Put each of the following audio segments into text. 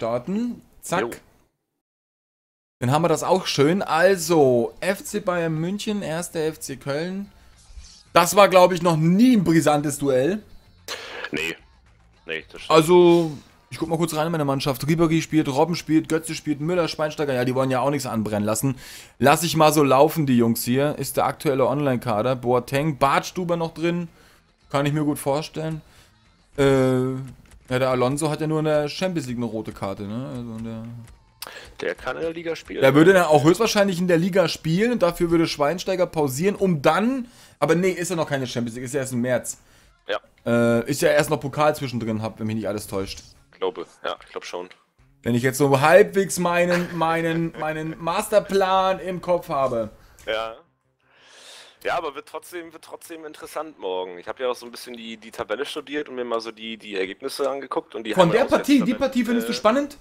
starten. Zack. Jo. Dann haben wir das auch schön. Also, FC Bayern München, 1. FC Köln. Das war, glaube ich, noch nie ein brisantes Duell. Nee. Nee, das stimmt. Also, ich guck mal kurz rein in meine Mannschaft. Ribéry spielt, Robben spielt, Götze spielt, Müller, Schweinsteiger. Ja, die wollen ja auch nichts anbrennen lassen. Lass ich mal so laufen, die Jungs hier. Ist der aktuelle Online-Kader. Boateng, Badstuber noch drin. Kann ich mir gut vorstellen. Ja, der Alonso hat ja nur in der Champions League eine rote Karte, ne? Also in der... Der kann in der Liga spielen. Der würde dann auch höchstwahrscheinlich in der Liga spielen und dafür würde Schweinsteiger pausieren, um dann... Aber nee, ist ja noch keine Champions League, ist ja erst im März. Ja. Ist ja erst noch Pokal zwischendrin, wenn mich nicht alles täuscht. Ich glaube, ja, ich glaube schon. Wenn ich jetzt so halbwegs meinen Masterplan im Kopf habe. Ja. Ja, aber wird trotzdem interessant morgen. Ich habe ja auch so ein bisschen die Tabelle studiert und mir mal so die Ergebnisse angeguckt. Und die von der Partie, die Partie findest du spannend?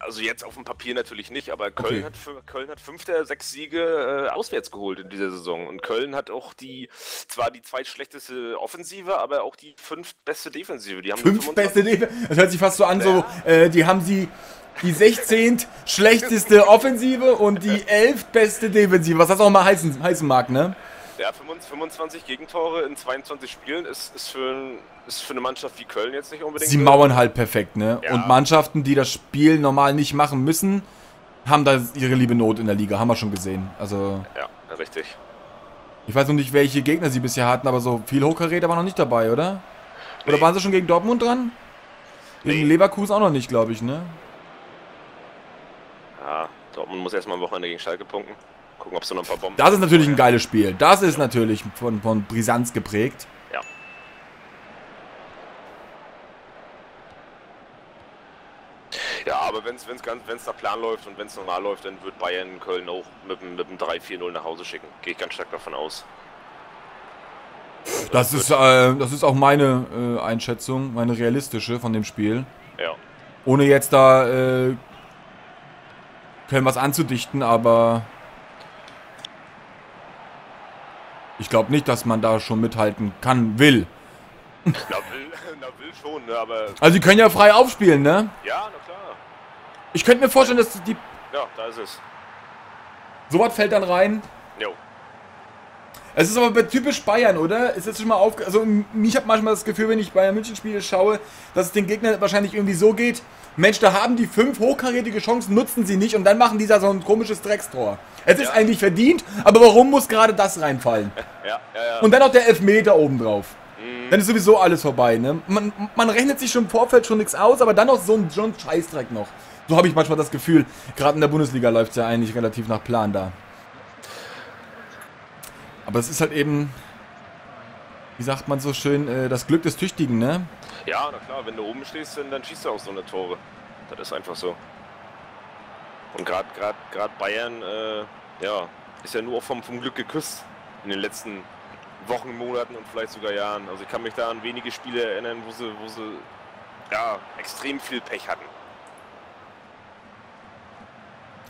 Also jetzt auf dem Papier natürlich nicht, aber Köln, Köln hat 5 der 6 Siege auswärts geholt in dieser Saison. Und Köln hat auch zwar die zweitschlechteste Offensive, aber auch die 5. beste Defensive. Die haben 5. beste Defensive? Das hört sich fast so an, ja. So, die haben die 16. schlechteste Offensive und die 11. beste Defensive, was das auch mal heißen mag, ne? Ja, 25 Gegentore in 22 Spielen ist für eine Mannschaft wie Köln jetzt nicht unbedingt... Sie mauern halt perfekt, ne? Ja. Und Mannschaften, die das Spiel normal nicht machen müssen, haben da ihre liebe Not in der Liga, haben wir schon gesehen. Also... Ja, richtig. Ich weiß noch nicht, welche Gegner sie bisher hatten, aber so viel Hochkaräter waren noch nicht dabei, oder? Nee. Oder waren sie schon gegen Dortmund dran? Gegen Leverkusen auch noch nicht, glaube ich, ne? Ja, Dortmund muss erstmal am Wochenende gegen Schalke punkten. Gucken, ob es noch ein paar Bomben... Das ist natürlich ein geiles Spiel. Das ist natürlich von Brisanz geprägt. Ja. Ja, aber wenn es nach Plan läuft und wenn es normal läuft, dann wird Bayern Köln auch mit dem 3-4-0 nach Hause schicken. Gehe ich ganz stark davon aus. Das ist auch meine Einschätzung, meine realistische von dem Spiel. Ja. Ohne jetzt da Köln was anzudichten, aber... Ich glaube nicht, dass man da schon mithalten kann, will. Na will schon, ne, aber... Also die können ja frei aufspielen, ne? Ja, na klar. Ich könnte mir vorstellen, dass die... Ja, da ist es. So was fällt dann rein. Jo. Es ist aber bei typisch Bayern, oder? Ist das schon mal auf... Also ich habe manchmal das Gefühl, wenn ich Bayern München Spiele schaue, dass es den Gegner wahrscheinlich irgendwie so geht, Mensch, da haben die 5 hochkarätige Chancen, nutzen sie nicht und dann machen die da so ein komisches Dreckstor. Es ist eigentlich verdient, aber warum muss gerade das reinfallen? Ja. Und dann noch der Elfmeter obendrauf. Mhm. Dann ist sowieso alles vorbei, ne? Man rechnet sich schon im Vorfeld schon nichts aus, aber dann noch so ein Scheißdreck noch. So habe ich manchmal das Gefühl, gerade in der Bundesliga läuft es ja eigentlich relativ nach Plan da. Aber es ist halt eben, wie sagt man so schön, das Glück des Tüchtigen, ne? Ja, na klar, wenn du oben stehst, dann schießt du auch so eine Tore. Das ist einfach so. Und gerade Bayern, ja, ist ja nur vom Glück geküsst in den letzten Wochen, Monaten und vielleicht sogar Jahren. Also ich kann mich da an wenige Spiele erinnern, wo sie ja, extrem viel Pech hatten.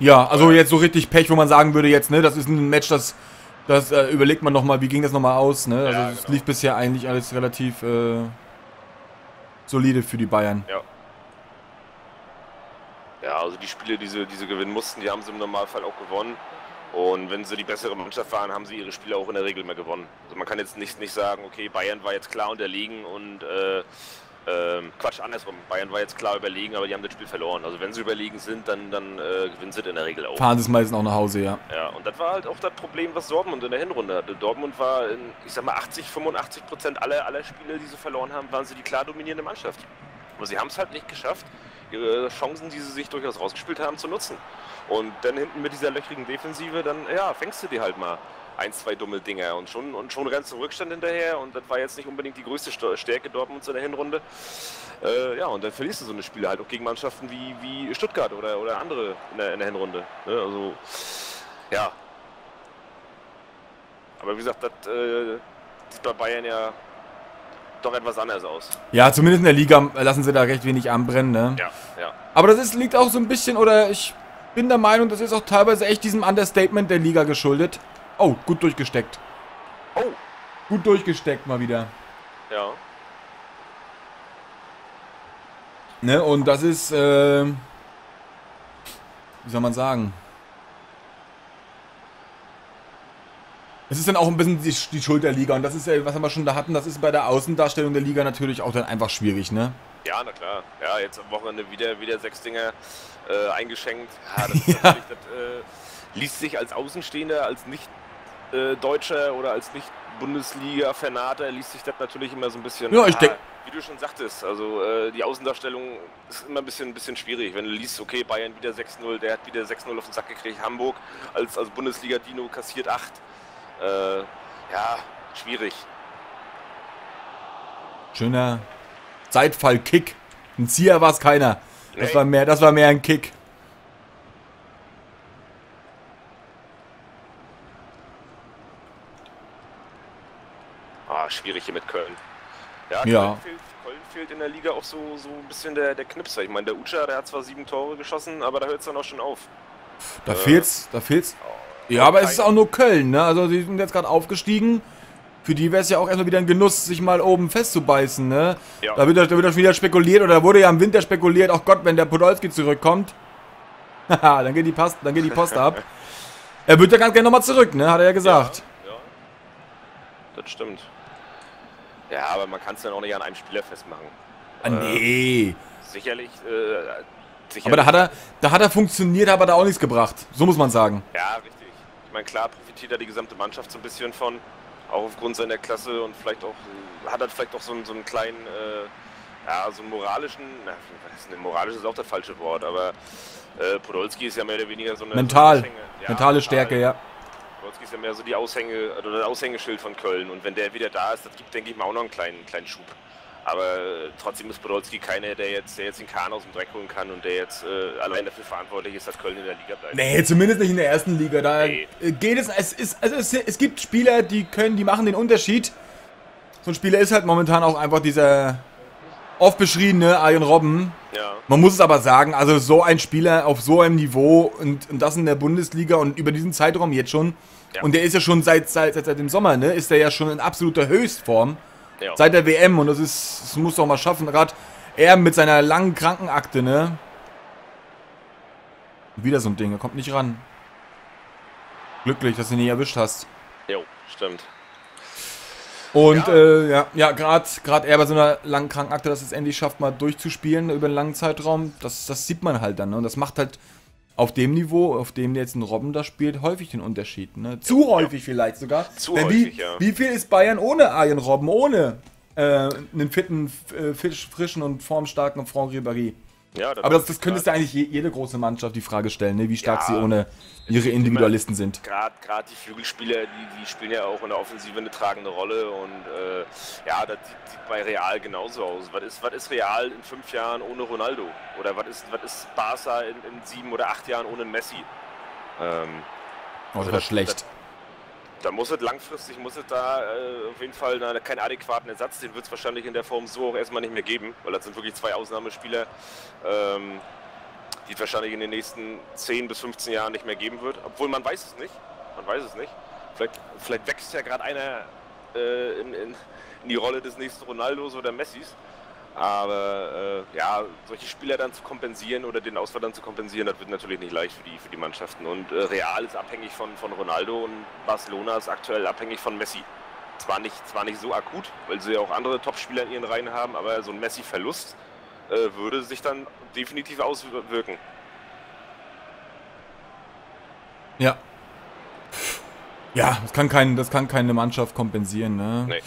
Ja, also jetzt so richtig Pech, wo man sagen würde jetzt, ne, das ist ein Match, das überlegt man nochmal, wie ging das nochmal aus, ne? Also ja, genau. Es lief bisher eigentlich alles relativ solide für die Bayern. Ja. Ja, also die Spiele, die sie gewinnen mussten, die haben sie im Normalfall auch gewonnen. Und wenn sie die bessere Mannschaft waren, haben sie ihre Spiele auch in der Regel mehr gewonnen. Also man kann jetzt nicht sagen, okay, Bayern war jetzt klar unterlegen und Quatsch, andersrum. Bayern war jetzt klar überlegen, aber die haben das Spiel verloren. Also wenn sie überlegen sind, dann gewinnen sie in der Regel auch. Fahren sie es meistens auch nach Hause, ja. Ja, und das war halt auch das Problem, was Dortmund in der Hinrunde hatte. Dortmund war, in, ich sag mal, 80-85% aller Spiele, die sie verloren haben, waren sie die klar dominierende Mannschaft. Aber sie haben es halt nicht geschafft, ihre Chancen, die sie sich durchaus rausgespielt haben, zu nutzen. Und dann hinten mit dieser löchrigen Defensive, dann ja, fängst du die halt mal. 1, 2 dumme Dinger und schon rennst du im Rückstand hinterher und das war jetzt nicht unbedingt die größte Stärke Dortmunds in der Hinrunde. Ja, und dann verlierst du so eine Spiele halt auch gegen Mannschaften wie Stuttgart oder andere in der Hinrunde. Ne? Also, ja. Aber wie gesagt, das sieht bei Bayern ja doch etwas anders aus. Ja, zumindest in der Liga lassen sie da recht wenig anbrennen, ne? Ja. Aber das liegt auch so ein bisschen, oder ich bin der Meinung, das ist auch teilweise echt diesem Understatement der Liga geschuldet. Oh, gut durchgesteckt. Oh. Gut durchgesteckt mal wieder. Ja. Ne? Und das ist, wie soll man sagen? Es ist dann auch ein bisschen die Schuld der Liga. Und das ist ja, was wir schon da hatten, das ist bei der Außendarstellung der Liga natürlich auch dann einfach schwierig, ne? Ja, na klar. Ja, jetzt am Wochenende wieder 6 Dinger eingeschenkt. Ja, das ist natürlich, das liest sich als Außenstehender, als Nicht-Deutscher oder als Nicht-Bundesliga-Fanater, liest sich das natürlich immer so ein bisschen... Ja, ich denke... Wie du schon sagtest, also die Außendarstellung ist immer ein bisschen schwierig. Wenn du liest, okay, Bayern wieder 6-0, der hat wieder 6-0 auf den Sack gekriegt, Hamburg als Bundesliga-Dino kassiert 8. Ja, schwierig. Schöner Zeitfall-Kick. Ein Zieher war es keiner. Nee. Das war mehr ein Kick. Ah, schwierig hier mit Köln. Ja, Köln fehlt in der Liga auch so ein bisschen der Knipser. Ich meine, der Ucha, der hat zwar 7 Tore geschossen, aber da hört es dann auch schon auf. Da fehlt's. Ja, aber es ist auch nur Köln, ne? Also die sind jetzt gerade aufgestiegen. Für die wäre es ja auch erstmal wieder ein Genuss, sich mal oben festzubeißen, ne? Ja. Da wird wieder spekuliert, oder da wurde ja im Winter spekuliert, ach Gott, wenn der Podolski zurückkommt. Haha, dann geht die Post ab. Er wird ja ganz gerne nochmal zurück, ne? Hat er ja gesagt. Ja. Das stimmt. Ja, aber man kann es dann auch nicht an einem Spieler festmachen. Ah, nee. Sicherlich. Aber da hat er funktioniert, aber da auch nichts gebracht. So muss man sagen. Ja, richtig. Ich meine, klar profitiert da die gesamte Mannschaft so ein bisschen von. Auch aufgrund seiner Klasse und vielleicht auch, hat er vielleicht auch so einen kleinen, so einen moralischen, moralisch ist auch das falsche Wort, aber Podolski ist ja mehr oder weniger so eine... mentale Stärke, ja. Podolski ist ja mehr so das Aushängeschild von Köln, und wenn der wieder da ist, das gibt, denke ich mal, auch noch einen kleinen Schub. Aber trotzdem ist Podolski keiner, der jetzt den Kahn aus dem Dreck holen kann und der jetzt allein dafür verantwortlich ist, dass Köln in der Liga bleibt. Nee, zumindest nicht in der ersten Liga. Es gibt Spieler, die machen den Unterschied. So ein Spieler ist halt momentan auch einfach dieser oft beschriebene Arjen Robben. Ja. Man muss es aber sagen, also so ein Spieler auf so einem Niveau und das in der Bundesliga und über diesen Zeitraum jetzt schon. Ja. Und der ist ja schon seit dem Sommer, ne, ist der ja schon in absoluter Höchstform. Ja. Seit der WM, und das muss doch mal schaffen, gerade er mit seiner langen Krankenakte, ne? Wieder so ein Ding, er kommt nicht ran. Glücklich, dass du ihn nicht erwischt hast. Jo, stimmt. Und, ja, gerade er bei so einer langen Krankenakte, dass es endlich schafft, mal durchzuspielen über einen langen Zeitraum, das sieht man halt dann, ne? Und das macht halt auf dem Niveau, auf dem jetzt ein Robben da spielt, häufig den Unterschied. Ne? Zu häufig vielleicht sogar. Wie viel ist Bayern ohne Arjen Robben, ohne einen fitten, frischen und formstarken Franck Ribéry? Ja, aber das könntest du eigentlich jede große Mannschaft die Frage stellen, ne? Wie stark sie ohne ihre Individualisten sind. Gerade die Flügelspieler, die spielen ja auch in der Offensive eine tragende Rolle, und das sieht bei Real genauso aus. Was ist Real in 5 Jahren ohne Ronaldo? Oder was ist Barca in 7 oder 8 Jahren ohne Messi? Also das schlecht. Da muss es langfristig, auf jeden Fall keinen adäquaten Ersatz, den wird es wahrscheinlich in der Form so auch erstmal nicht mehr geben, weil das sind wirklich 2 Ausnahmespieler, die es wahrscheinlich in den nächsten 10 bis 15 Jahren nicht mehr geben wird, obwohl man weiß es nicht, vielleicht wächst ja gerade einer in die Rolle des nächsten Ronaldos oder Messis, aber solche Spieler dann zu kompensieren oder den Ausfall dann zu kompensieren, das wird natürlich nicht leicht für die Mannschaften, und Real ist abhängig von Ronaldo und Barcelona ist aktuell abhängig von Messi. Zwar nicht so akut, weil sie ja auch andere Topspieler in ihren Reihen haben, aber so ein Messi-Verlust würde sich dann definitiv auswirken. Ja. Ja, das kann keine Mannschaft kompensieren, ne? Nee.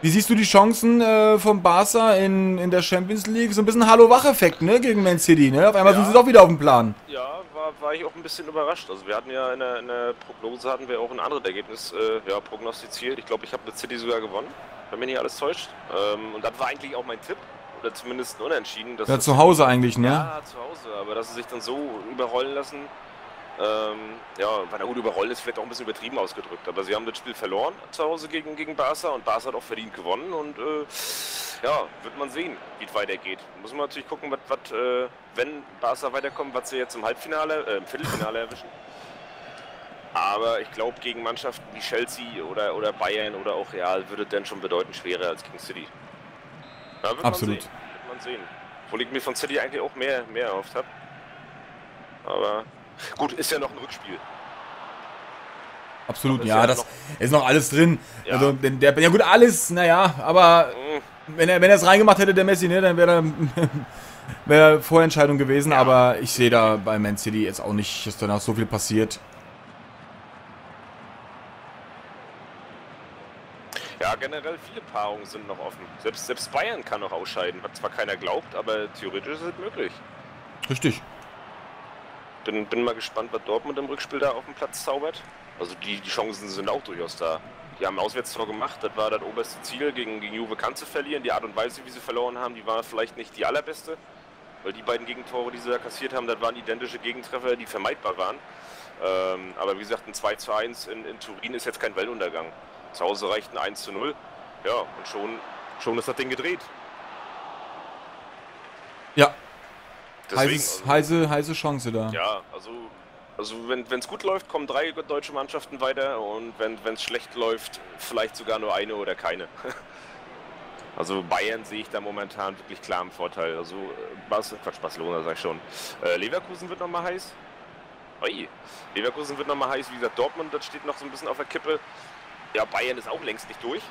Wie siehst du die Chancen von Barca in der Champions League? So ein bisschen Hallo-Wach-Effekt, ne, gegen Man City, ne? Auf einmal sind sie doch wieder auf dem Plan. Ja, war ich auch ein bisschen überrascht. Also wir hatten ja in der Prognose auch ein anderes Ergebnis prognostiziert. Ich glaube, ich habe mit City sogar gewonnen, wenn mich nicht alles täuscht. Und das war eigentlich auch mein Tipp. Oder zumindest ein Unentschieden. Ja, zu Hause eigentlich, ne? Ja, zu Hause. Aber dass sie sich dann so überrollen lassen... überrollen ist vielleicht auch ein bisschen übertrieben ausgedrückt, aber sie haben das Spiel verloren zu Hause gegen Barca, und Barca hat auch verdient gewonnen, und wird man sehen, wie es weitergeht. Muss man natürlich gucken, wenn Barca weiterkommt, was sie jetzt im Viertelfinale erwischen. Aber ich glaube, gegen Mannschaften wie Chelsea oder Bayern oder auch Real würde es dann schon bedeutend schwerer als gegen City. Absolut. Man sehen. sehen. Obwohl ich mir von City eigentlich auch mehr erhofft habe. Aber gut, ist ja noch ein Rückspiel. Absolut, ja, das ist noch alles drin. Ja. Also, ja gut, alles, naja, aber wenn er es reingemacht hätte, der Messi, ne, dann wäre Vorentscheidung gewesen. Ja. Aber ich sehe da bei Man City jetzt auch nicht, dass danach so viel passiert. Ja, generell viele Paarungen sind noch offen. Selbst Bayern kann noch ausscheiden, was zwar keiner glaubt, aber theoretisch ist es möglich. Richtig. Bin mal gespannt, was Dortmund im Rückspiel da auf dem Platz zaubert. Also die Chancen sind auch durchaus da. Die haben auswärts zwar gemacht, das war das oberste Ziel, gegen Juve kann zu verlieren. Die Art und Weise, wie sie verloren haben, die war vielleicht nicht die allerbeste. Weil die beiden Gegentore, die sie da kassiert haben, das waren identische Gegentreffer, die vermeidbar waren. Aber wie gesagt, ein 2:1 in Turin ist jetzt kein Weltuntergang. Zu Hause reicht ein 1:0. Ja, und schon ist das Ding gedreht. Ja. Deswegen, heiße Chance da. Ja, also wenn es gut läuft, kommen 3 deutsche Mannschaften weiter und wenn es schlecht läuft, vielleicht sogar nur eine oder keine. Also Bayern sehe ich da momentan wirklich klar im Vorteil. Also Barcelona sag ich schon. Leverkusen wird nochmal heiß. Oi. Leverkusen wird nochmal heiß. Wie gesagt, Dortmund, das steht noch so ein bisschen auf der Kippe. Ja, Bayern ist auch längst nicht durch.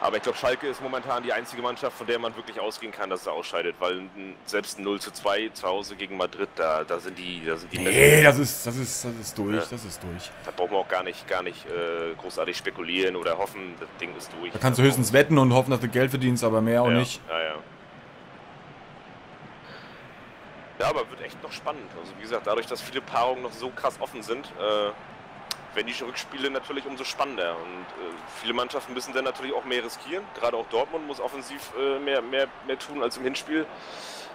Aber ich glaube, Schalke ist momentan die einzige Mannschaft, von der man wirklich ausgehen kann, dass sie ausscheidet. Weil selbst ein 0:2 zu Hause gegen Madrid, da sind die... Nee, das ist durch, ja. Das ist durch. Da brauchen wir auch gar nicht großartig spekulieren oder hoffen, das Ding ist durch. Da kannst du höchstens wetten und hoffen, dass du Geld verdienst, aber mehr auch nicht. Ja. Ja, aber wird echt noch spannend. Also wie gesagt, dadurch, dass viele Paarungen noch so krass offen sind... Wenn die Rückspiele natürlich umso spannender und viele Mannschaften müssen dann natürlich auch mehr riskieren. Gerade auch Dortmund muss offensiv mehr tun als im Hinspiel.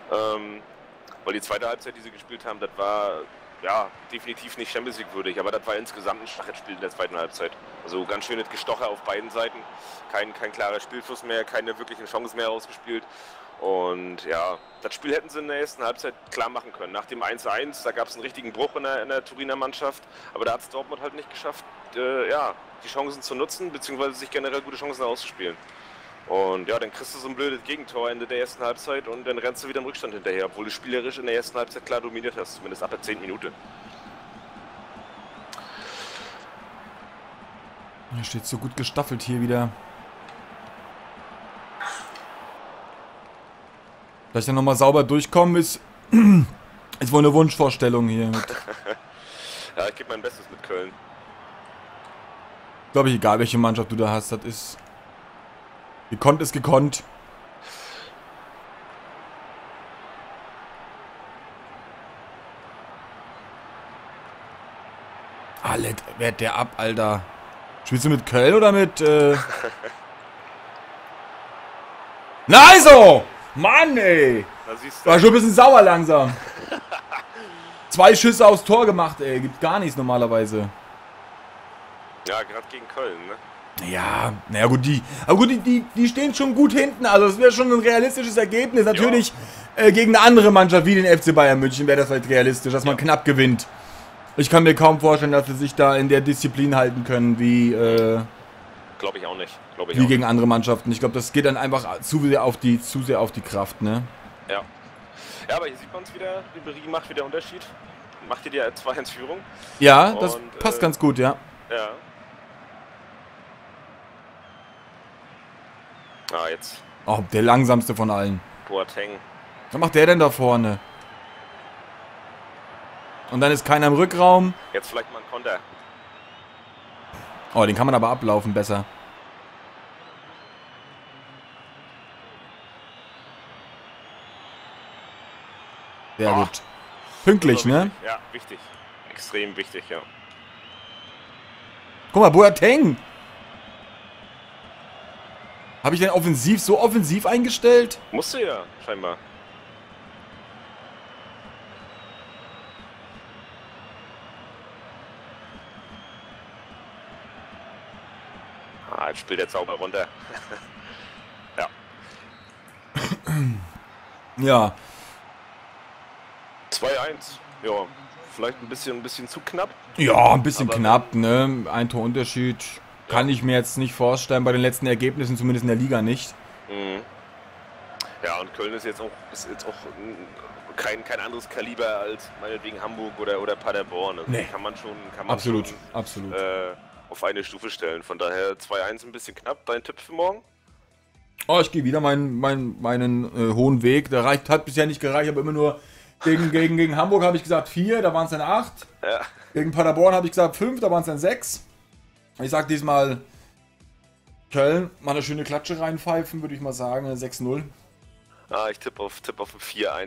Weil die zweite Halbzeit, die sie gespielt haben, das war ja definitiv nicht Champions League würdig, aber das war insgesamt ein schwaches Spiel in der zweiten Halbzeit. Also ganz schönes Gestocher auf beiden Seiten, kein klarer Spielfluss mehr, keine wirklichen Chancen mehr ausgespielt. Und ja, das Spiel hätten sie in der ersten Halbzeit klar machen können. Nach dem 1:1, da gab es einen richtigen Bruch in der Turiner Mannschaft. Aber da hat es Dortmund halt nicht geschafft, die Chancen zu nutzen, beziehungsweise sich generell gute Chancen auszuspielen. Und ja, dann kriegst du so ein blödes Gegentor Ende der ersten Halbzeit und dann rennst du wieder im Rückstand hinterher, obwohl du spielerisch in der ersten Halbzeit klar dominiert hast, zumindest ab der 10. Minute. Da steht so gut gestaffelt hier wieder. Dass ich dann nochmal sauber durchkommen ist wohl eine Wunschvorstellung hier. Ja, ich gebe mein Bestes mit Köln. Glaube ich, egal welche Mannschaft du da hast, das ist... Gekonnt ist gekonnt. Alter, wehrt der ab, Alter. Spielst du mit Köln oder mit... Na also! Mann, ey! War schon ein bisschen sauer langsam. 2 Schüsse aufs Tor gemacht, ey. Gibt gar nichts normalerweise. Ja, gerade gegen Köln, ne? Ja, naja gut, die stehen schon gut hinten. Also das wäre schon ein realistisches Ergebnis. Natürlich gegen eine andere Mannschaft wie den FC Bayern München wäre das halt realistisch, dass man knapp gewinnt. Ich kann mir kaum vorstellen, dass sie sich da in der Disziplin halten können, wie... Glaube ich auch nicht. Wie gegen andere Mannschaften. Ich glaube, das geht dann einfach zu sehr auf die Kraft, ne? Ja. Ja, aber hier sieht man es wieder. Ribéry macht wieder Unterschied. Macht ihr die 2:1-Führung. Ja, das passt ganz gut, ja. Ja. Ah, jetzt. Oh, der langsamste von allen. Boateng. Was macht der denn da vorne? Und dann ist keiner im Rückraum. Jetzt vielleicht mal ein Konter. Oh, den kann man aber ablaufen besser. Sehr gut. Pünktlich, ne? Ja, wichtig. Extrem wichtig, ja. Guck mal, Boateng! Habe ich den offensiv so offensiv eingestellt? Musste ja, scheinbar. Jetzt spielt der Zauber runter. Ja. Ja. 2:1. Ja, vielleicht ein bisschen zu knapp. Ja, ein bisschen knapp, ne? Ein Torunterschied kann ich mir jetzt nicht vorstellen, bei den letzten Ergebnissen, zumindest in der Liga nicht. Mhm. Ja, und Köln ist jetzt auch kein anderes Kaliber als meinetwegen Hamburg oder Paderborn. Also nee. Kann man absolut auf eine Stufe stellen. Von daher 2-1 ein bisschen knapp. Dein Tipp für morgen? Oh, ich gehe wieder meinen hohen Weg. Der hat bisher nicht gereicht, aber immer nur gegen Hamburg habe ich gesagt 4, da waren es dann 8. Ja. Gegen Paderborn habe ich gesagt 5, da waren es dann 6. Ich sage diesmal Köln, mal eine schöne Klatsche reinpfeifen, würde ich mal sagen, 6-0. Ah, ich tippe auf ein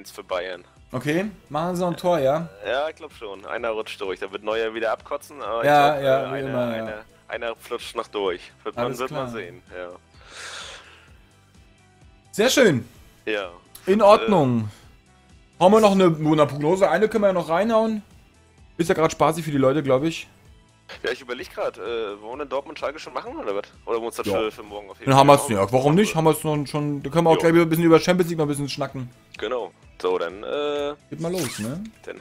4-1 für Bayern. Okay, machen sie noch ein Tor, ja? Ja, ich glaube schon. Einer rutscht durch, da wird Neuer wieder abkotzen, aber ja, ich glaub, einer flutscht noch durch. Wird man sehen, ja. Sehr schön. Ja. In Ordnung. Haben wir noch eine Prognose? Eine können wir ja noch reinhauen. Ist ja gerade spaßig für die Leute, glaube ich. Ja, ich überlege gerade, wollen wir in Dortmund Schalke schon machen oder was? Oder wollen wir uns das für morgen auf jeden Fall? Dann haben wir es, ja, warum nicht? Haben wir es noch schon. Da können wir auch gleich ein bisschen über Champions League noch ein bisschen schnacken. Genau. So, dann. Geht mal los, ne? Dann